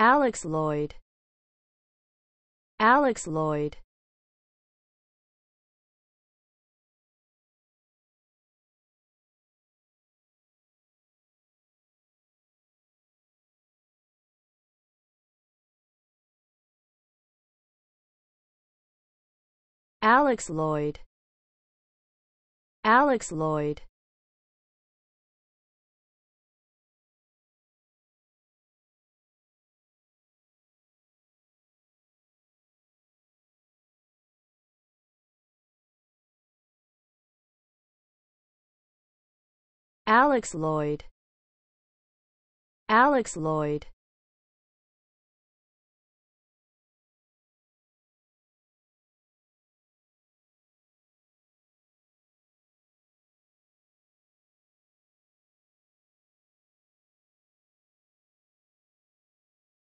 Alex Lloyd, Alex Lloyd. Alex Lloyd, Alex Lloyd. Alex Lloyd, Alex Lloyd.